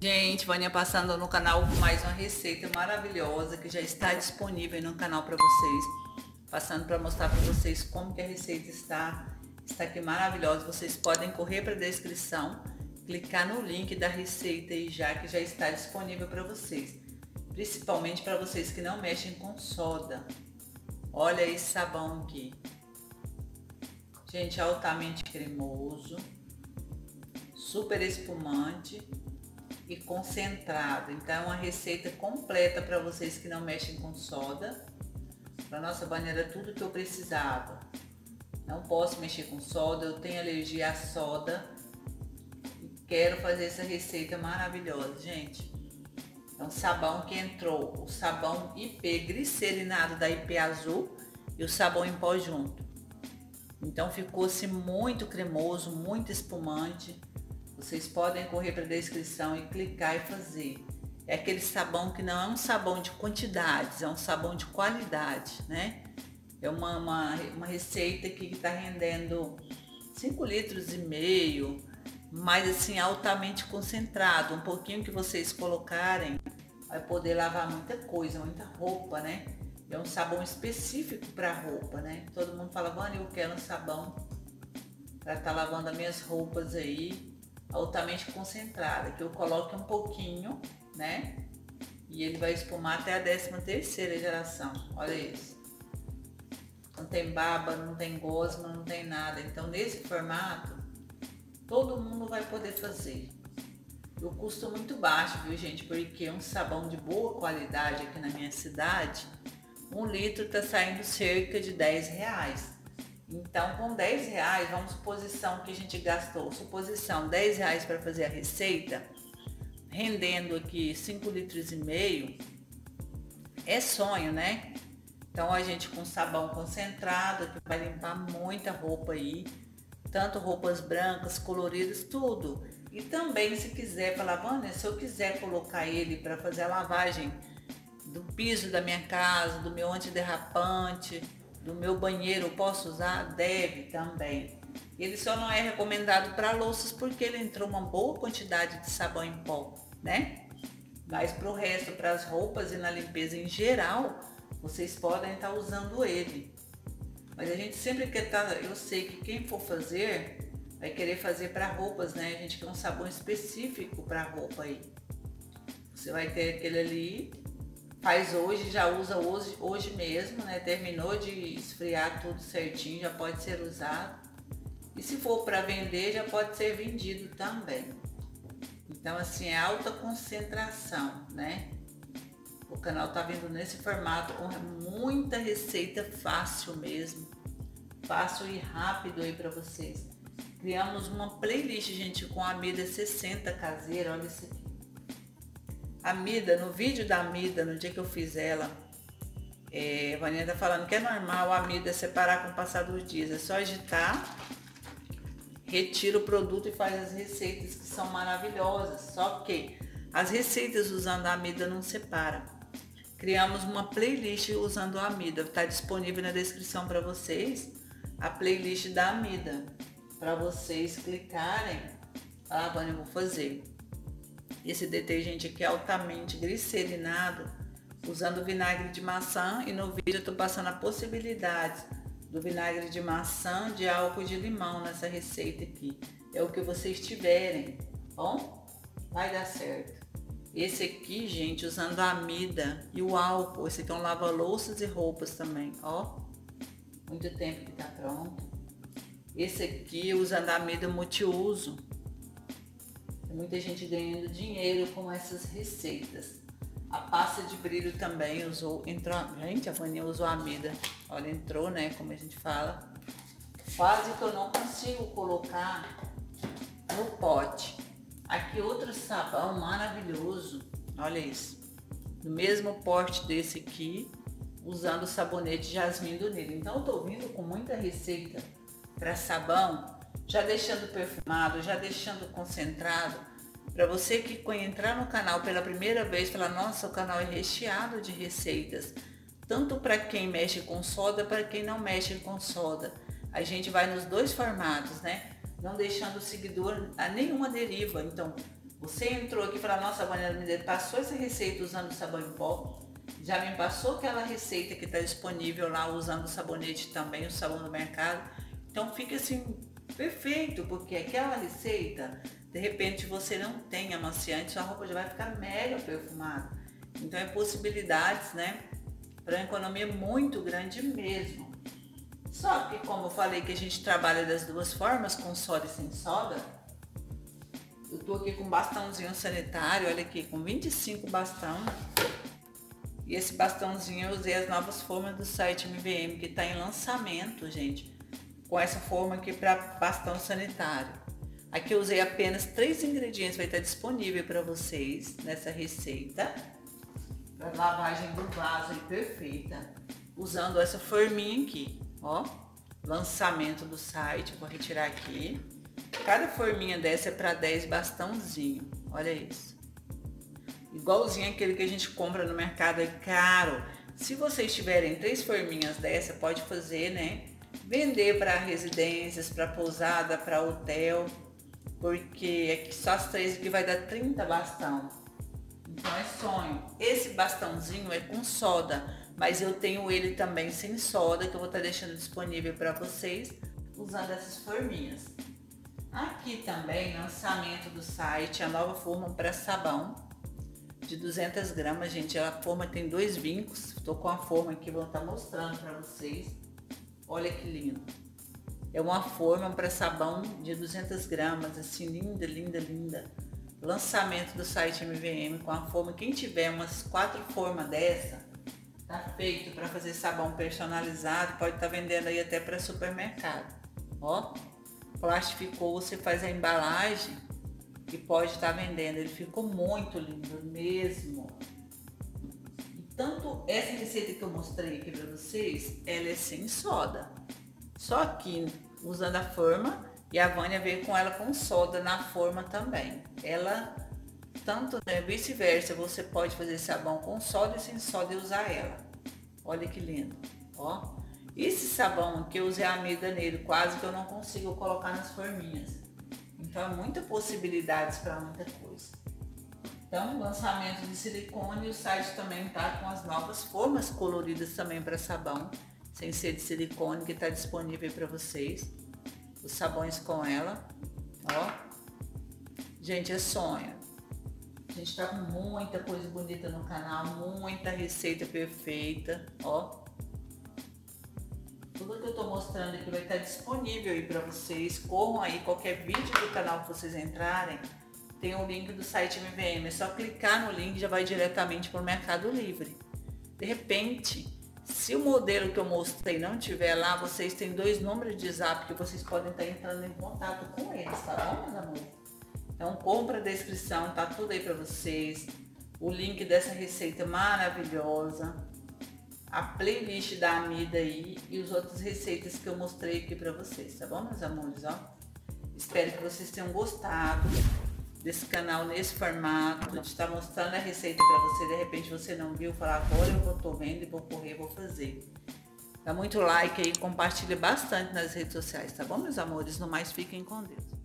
Gente, Vânia passando no canal com mais uma receita maravilhosa que já está disponível no canal para vocês. Passando para mostrar para vocês como que a receita está aqui maravilhosa. Vocês podem correr para a descrição, clicar no link da receita e já está disponível para vocês. Principalmente para vocês que não mexem com soda. Olha esse sabão aqui. Gente, altamente cremoso, super espumante e concentrado. Então é uma receita completa para vocês que não mexem com soda. Para nossa Vânia era tudo que eu precisava. Não posso mexer com soda, eu tenho alergia à soda. Quero fazer essa receita maravilhosa, gente. É um sabão que entrou o sabão IP glicerinado da IP Azul e o sabão em pó junto. Então ficou assim muito cremoso, muito espumante. Vocês podem correr para a descrição e clicar e fazer. É aquele sabão que não é um sabão de quantidades, é um sabão de qualidade, né? É uma receita que está rendendo 5,5 litros. Mas assim, altamente concentrado. Um pouquinho que vocês colocarem vai poder lavar muita coisa, muita roupa, né? É um sabão específico para roupa, né? Todo mundo fala, Vânia, eu quero um sabão para estar lavando as minhas roupas aí, altamente concentrada, que eu coloque um pouquinho, né? E ele vai espumar até a 13ª geração. Olha isso. Não tem baba, não tem gosma, não tem nada. Então, nesse formato, todo mundo vai poder fazer. O custo muito baixo, viu, gente? Porque um sabão de boa qualidade aqui na minha cidade, 1 litro tá saindo cerca de R$10. Então, com R$10, vamos suposição que a gente gastou, suposição R$10 para fazer a receita, rendendo aqui 5,5 litros, é sonho, né? Então, a gente com sabão concentrado, que vai limpar muita roupa aí, tanto roupas brancas, coloridas, tudo. E também, se quiser, falar, Vânia, se eu quiser colocar ele para fazer a lavagem do piso da minha casa, do meu antiderrapante, do meu banheiro, eu posso usar? Deve também. Ele só não é recomendado para louças porque ele entrou uma boa quantidade de sabão em pó, né? Mas para o resto, para as roupas e na limpeza em geral, vocês podem estar usando ele. Mas a gente sempre quer estar, eu sei que quem for fazer, vai querer fazer para roupas, né? A gente quer um sabão específico para roupa aí. Você vai ter aquele ali, faz hoje, já usa hoje mesmo, né? Terminou de esfriar tudo certinho, já pode ser usado. E se for para vender, já pode ser vendido também. Então assim, é alta concentração, né? O canal tá vindo nesse formato com muita receita fácil mesmo, fácil e rápido aí para vocês. Criamos uma playlist, gente, com AMIDA 60 caseira, olha isso aqui. AMIDA, no vídeo da AMIDA, no dia que eu fiz ela, a Vânia tá falando que é normal a AMIDA separar com o passar dos dias, é só agitar, retira o produto e faz as receitas que são maravilhosas, só que as receitas usando a AMIDA não separa. Criamos uma playlist usando a AMIDA, está disponível na descrição para vocês, a playlist da AMIDA, para vocês clicarem, falar, Vânia, eu vou fazer. Esse detergente aqui é altamente glicerinado, usando vinagre de maçã, e no vídeo eu estou passando a possibilidade do vinagre de maçã, de álcool de limão nessa receita aqui, é o que vocês tiverem, bom? Vai dar certo. Esse aqui, gente, usando a AMIDA e o álcool. Esse aqui é um lava-louças e roupas também, ó. Muito tempo que tá pronto. Esse aqui, usando a AMIDA multiuso. Tem muita gente ganhando dinheiro com essas receitas. A pasta de brilho também usou, entrou... Gente, a Vânia usou a AMIDA. Olha, entrou, né, como a gente fala. Quase que eu não consigo colocar no pote. Aqui outro sabão maravilhoso, olha isso, do mesmo porte desse aqui, usando o sabonete jasmim do Nilo. Então eu tô vindo com muita receita para sabão, já deixando perfumado, já deixando concentrado, Para você que entrar no canal pela primeira vez, falar, nossa, o canal é recheado de receitas, tanto para quem mexe com soda, para quem não mexe com soda. A gente vai nos dois formatos, né? Não deixando o seguidor a nenhuma deriva. Então, você entrou aqui e falou, nossa, a Vanessa me passou essa receita usando sabão em pó, já me passou aquela receita que está disponível lá usando o sabonete também, o sabão do mercado. Então fica assim, perfeito, porque aquela receita, de repente você não tem amaciante, sua roupa já vai ficar mega perfumada. Então é possibilidades, né, para uma economia muito grande mesmo. Só que, como eu falei que a gente trabalha das duas formas, com soda e sem soda, eu tô aqui com um bastãozinho sanitário, olha aqui, com 25 bastão. E esse bastãozinho eu usei as novas formas do site MVM, que está em lançamento, gente, com essa forma aqui para bastão sanitário. Aqui eu usei apenas 3 ingredientes, vai estar disponível para vocês nessa receita. Para lavagem do vaso aí, perfeita. Usando essa forminha aqui, ó, lançamento do site, vou retirar aqui. Cada forminha dessa é para 10 bastãozinho, olha isso. Igualzinho aquele que a gente compra no mercado, é caro. Se vocês tiverem 3 forminhas dessa, pode fazer, né? Vender para residências, para pousada, para hotel, porque aqui só as 3 aqui vai dar 30 bastão. Então é sonho. Esse bastãozinho é com soda, mas eu tenho ele também sem soda, que eu vou estar deixando disponível para vocês usando essas forminhas. Aqui também, lançamento do site, a nova forma para sabão. De 200 gramas, gente, a forma tem 2 vincos, estou com a forma aqui, vou estar mostrando para vocês, olha que lindo, é uma forma para sabão de 200 gramas, assim, linda, linda, linda, lançamento do site MVM com a forma. Quem tiver umas 4 formas dessa, tá feito para fazer sabão personalizado, pode estar vendendo aí até para supermercado, ó, plastificou, você faz a embalagem, que pode estar vendendo. Ele ficou muito lindo mesmo. Tanto essa receita que eu mostrei aqui para vocês, ela é sem soda, só que usando a forma, e a Vânia veio com ela com soda na forma também. Ela tanto, né, vice-versa, você pode fazer sabão com soda e sem soda e usar ela. Olha que lindo, ó. Esse sabão que eu usei a amida nele, quase que eu não consigo colocar nas forminhas. Então, muitas possibilidades para muita coisa. Então, lançamento de silicone, o site também está com as novas formas coloridas também para sabão, sem ser de silicone, que está disponível para vocês. Os sabões com ela, ó. Gente, é sonho. A gente está com muita coisa bonita no canal, muita receita perfeita, ó. Tudo que eu tô mostrando aqui vai estar disponível aí para vocês. Corram aí, qualquer vídeo do canal que vocês entrarem, tem o link do site MVM, é só clicar no link e já vai diretamente para o Mercado Livre. De repente, se o modelo que eu mostrei não tiver lá, vocês têm 2 números de zap que vocês podem estar entrando em contato com eles, tá bom, meus amores? Então, compra a descrição, tá tudo aí para vocês, o link dessa receita maravilhosa, a playlist da Amida aí e as outras receitas que eu mostrei aqui para vocês, tá bom, meus amores? Ó, espero que vocês tenham gostado desse canal nesse formato. A gente está mostrando a receita para você, de repente você não viu, falar agora eu tô vendo e vou correr, vou fazer. Dá muito like aí, compartilha bastante nas redes sociais, tá bom, meus amores? No mais, fiquem com Deus.